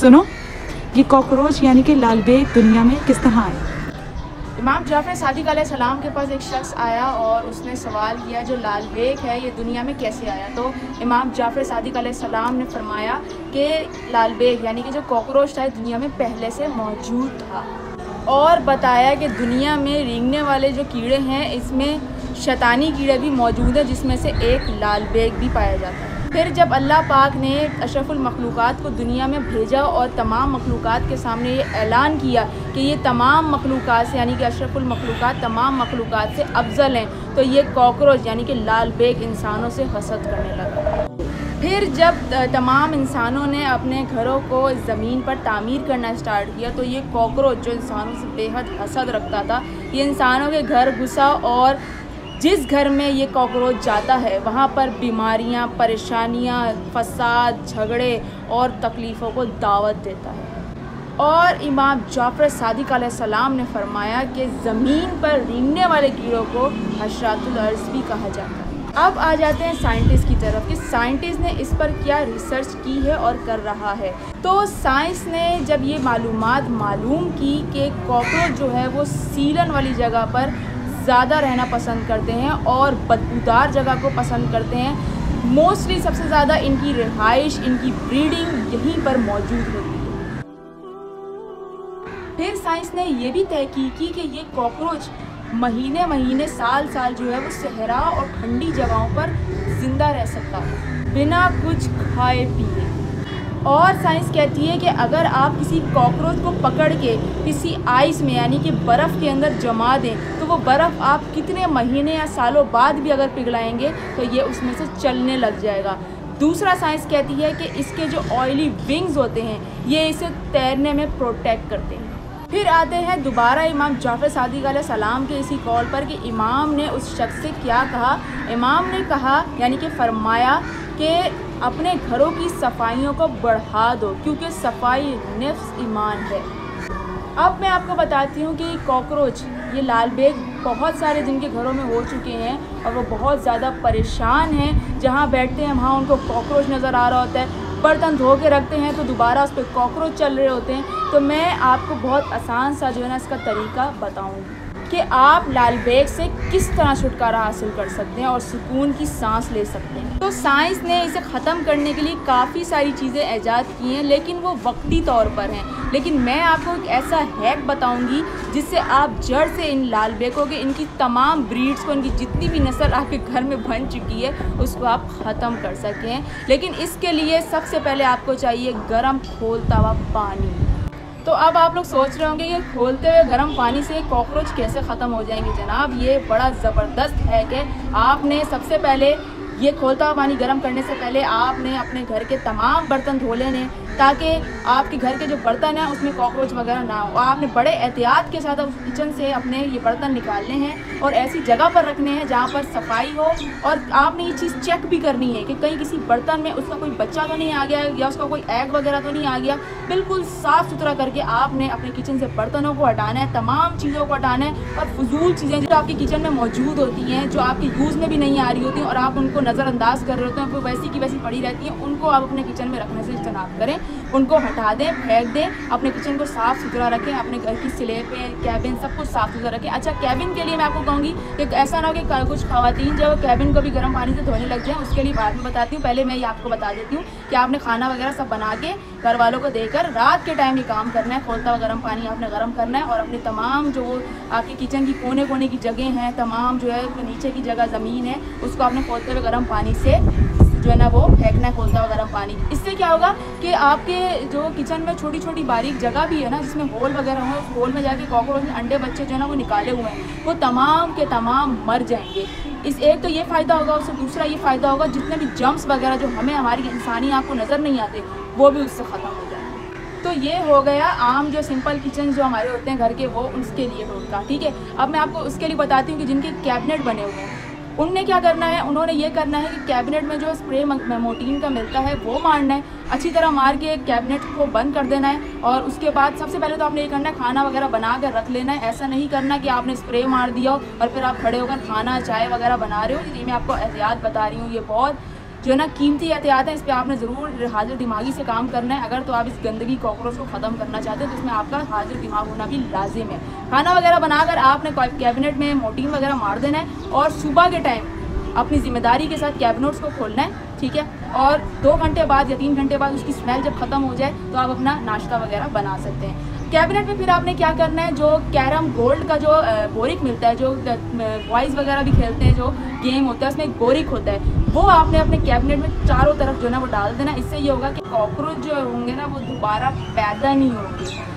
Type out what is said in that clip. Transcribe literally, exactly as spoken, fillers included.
सुनो, ये कॉकरोच यानी कि लाल बेग दुनिया में किस तरह आए? इमाम जाफर सादिक अलैहिस्सलाम के पास एक शख्स आया और उसने सवाल किया जो लाल बेग है ये दुनिया में कैसे आया। तो इमाम जाफर सादिक अलैहिस्सलाम ने फरमाया कि लाल बेग यानी कि जो कॉकरोच था दुनिया में पहले से मौजूद था, और बताया कि दुनिया में रेंगने वाले जो कीड़े हैं इसमें शैतानी कीड़े भी मौजूद है जिसमें से एक लाल बेग भी पाया जाता है। फिर जब अल्लाह पाक ने अशरफुल मखलूकात को दुनिया में भेजा और तमाम मखलूकात के सामने ये ऐलान किया कि ये तमाम मखलूकात से यानी कि अशरफुल मखलूकात तमाम मखलूकात से अफजल हैं, तो ये कॉकरोच यानी कि लाल बेग इंसानों से हसद करने लगा। फिर जब तमाम इंसानों ने अपने घरों को ज़मीन पर तामीर करना स्टार्ट किया तो ये कॉकरोच जो इंसानों से बेहद हसद रखता था ये इंसानों के घर घुसा और जिस घर में ये कॉकरोच जाता है वहाँ पर बीमारियाँ, परेशानियाँ, फसाद, झगड़े और तकलीफ़ों को दावत देता है। और इमाम जाफर सादिक अलैहिस्सलाम ने फरमाया कि ज़मीन पर रेंगने वाले कीड़ों को हशरातुल अर्ज़ भी कहा जाता है। अब आ जाते हैं साइंटिस्ट की तरफ कि साइंटिस्ट ने इस पर क्या रिसर्च की है और कर रहा है। तो साइंस ने जब ये मालूमात मालूम की कि कॉकरोच जो है वो सीलन वाली जगह पर ज़्यादा रहना पसंद करते हैं और बदबूदार जगह को पसंद करते हैं, मोस्टली सबसे ज़्यादा इनकी रिहाइश, इनकी ब्रीडिंग यहीं पर मौजूद होती है। फिर साइंस ने यह भी तहकीक की कि ये कॉकरोच महीने महीने साल साल जो है वो सहरा और ठंडी जगहों पर जिंदा रह सकता है बिना कुछ खाए पिए। और साइंस कहती है कि अगर आप किसी कॉकरोच को पकड़ के किसी आइस में यानी कि बर्फ़ के अंदर जमा दें तो वो बर्फ़ आप कितने महीने या सालों बाद भी अगर पिघलाएंगे तो ये उसमें से चलने लग जाएगा। दूसरा साइंस कहती है कि इसके जो ऑयली विंग्स होते हैं ये इसे तैरने में प्रोटेक्ट करते हैं। फिर आते हैं दोबारा इमाम जाफर सादिक अलैहिस्सलाम के इसी कॉल पर कि इमाम ने उस शख्स से क्या कहा। इमाम ने कहा यानी कि फरमाया कि अपने घरों की सफाइयों को बढ़ा दो क्योंकि सफाई नफ्स ईमान है। अब मैं आपको बताती हूँ कि कॉकरोच ये लाल बेग बहुत सारे जिनके घरों में हो चुके हैं और वो बहुत ज़्यादा परेशान हैं, जहाँ बैठते हैं वहाँ उनको कॉकरोच नज़र आ रहा होता है, बर्तन धो के रखते हैं तो दोबारा उस पर कॉकरोच चल रहे होते हैं। तो मैं आपको बहुत आसान सा जो है ना इसका तरीका बताऊँगी कि आप लाल बेग से किस तरह छुटकारा हासिल कर सकते हैं और सुकून की सांस ले सकते हैं। तो साइंस ने इसे ख़त्म करने के लिए काफ़ी सारी चीज़ें ईजाद की हैं लेकिन वो वक्ती तौर पर हैं, लेकिन मैं आपको एक ऐसा हैक बताऊंगी जिससे आप जड़ से इन लाल बेगों के इनकी तमाम ब्रीड्स को, इनकी जितनी भी नस्ल आपके घर में बन चुकी है उसको आप ख़त्म कर सकें। लेकिन इसके लिए सबसे पहले आपको चाहिए गर्म खोलता हुआ पानी। तो अब आप लोग सोच रहे होंगे कि खोलते हुए गर्म पानी से कॉकरोच कैसे ख़त्म हो जाएंगे। जनाब, ये बड़ा ज़बरदस्त है कि आपने सबसे पहले ये खोलता हुआ पानी गर्म करने से पहले आपने अपने घर के तमाम बर्तन धो लेने ताकि आपके घर के जो बर्तन हैं उसमें कॉकरोच वगैरह ना हो। आपने बड़े एहतियात के साथ उस किचन से अपने ये बर्तन निकालने हैं और ऐसी जगह पर रखने हैं जहाँ पर सफाई हो, और आपने ये चीज़ चेक भी करनी है कि कहीं किसी बर्तन में उसका कोई बच्चा तो नहीं आ गया या उसका कोई एग वगैरह तो नहीं आ गया। बिल्कुल साफ़ सुथरा करके आपने अपने किचन से बर्तनों को हटाना है, तमाम चीज़ों को हटाना है और फजूल चीज़ें जो आपकी किचन में मौजूद होती हैं जो आपके यूज़ में भी नहीं आ रही होती और आप उनको नज़रअंदाज कर रहे होते हैं, वो वैसी की वैसी पड़ी रहती हैं, उनको आप अपने किचन में रखने से इज्तनाब करें, उनको हटा दें, फेंक दें। अपने किचन को साफ़ सुथरा रखें, अपने घर की स्लैपें, कैबिन सब कुछ साफ़ सुथरा रखें। अच्छा, कैबिन के लिए मैं आपको कहूँगी कि ऐसा ना हो कि कुछ खवातीन जो कैबिन को भी गर्म पानी से धोने लग जाएं, उसके लिए बाद में बताती हूँ। पहले मैं ये आपको बता देती हूँ कि आपने खाना वगैरह सब बना के घर वालों को देकर रात के टाइम ये काम करना है। खोलता हुआ गर्म पानी आपने गर्म करना है और अपने तमाम जो आपकी किचन की कोने कोने की जगह हैं, तमाम जो है नीचे की जगह ज़मीन है, उसको आपने खोलते हुए गर्म पानी से जो है ना वो फेंकना, खोलता हुआ गर्म पानी। इससे क्या होगा कि आपके जो किचन में छोटी छोटी बारीक जगह भी है ना जिसमें होल वगैरह हो, उस होल में जाके कॉकरोच ने अंडे बच्चे जो है ना वो निकाले हुए हैं वो तमाम के तमाम मर जाएंगे। इस एक तो ये फ़ायदा होगा, उससे दूसरा ये फ़ायदा होगा जितने भी जम्प्स वगैरह जो हमें हमारी इंसानी आपको नज़र नहीं आते वो भी उससे ख़त्म हो जाएंगे। तो ये हो गया आम जो सिंपल किचन जो हमारे होते हैं घर के, वो उसके लिए होगा। ठीक है, अब मैं आपको उसके लिए बताती हूँ कि जिनके कैबिनेट बने हुए हैं उनने क्या करना है। उन्होंने ये करना है कि कैबिनेट में जो स्प्रे मेमोटीन का मिलता है वो मारना है, अच्छी तरह मार के कैबिनेट को बंद कर देना है। और उसके बाद सबसे पहले तो आपने ये करना है खाना वगैरह बना कर रख लेना है। ऐसा नहीं करना कि आपने स्प्रे मार दिया हो और फिर आप खड़े होकर खाना चाय वगैरह बना रहे हो। ये मैं आपको एहतियात बता रही हूँ, ये बहुत जो है ना कीमती एहतियात है, इस पर आपने ज़रूर हाजिर दिमागी से काम करना है। अगर तो आप इस गंदगी कॉकरोच को ख़त्म करना चाहते हैं तो इसमें आपका हाजिर दिमाग होना भी लाजिम है। खाना वगैरह बनाकर आपने कैबिनेट में मोर्टीन वगैरह मार देना है और सुबह के टाइम अपनी जिम्मेदारी के साथ कैबिनेट्स को खोलना है, ठीक है। और दो घंटे बाद या तीन घंटे बाद उसकी स्मेल जब ख़त्म हो जाए तो आप अपना नाश्ता वगैरह बना सकते हैं। कैबिनेट में फिर आपने क्या करना है, जो कैरम गोल्ड का जो बोरिक मिलता है, जो बॉयज़ वगैरह भी खेलते हैं, जो गेम होता है उसमें एक बोरिक होता है, वो आपने अपने कैबिनेट में चारों तरफ जो है ना वो डाल देना। इससे ये होगा कि कॉकरोच जो होंगे ना वो दोबारा पैदा नहीं होंगे।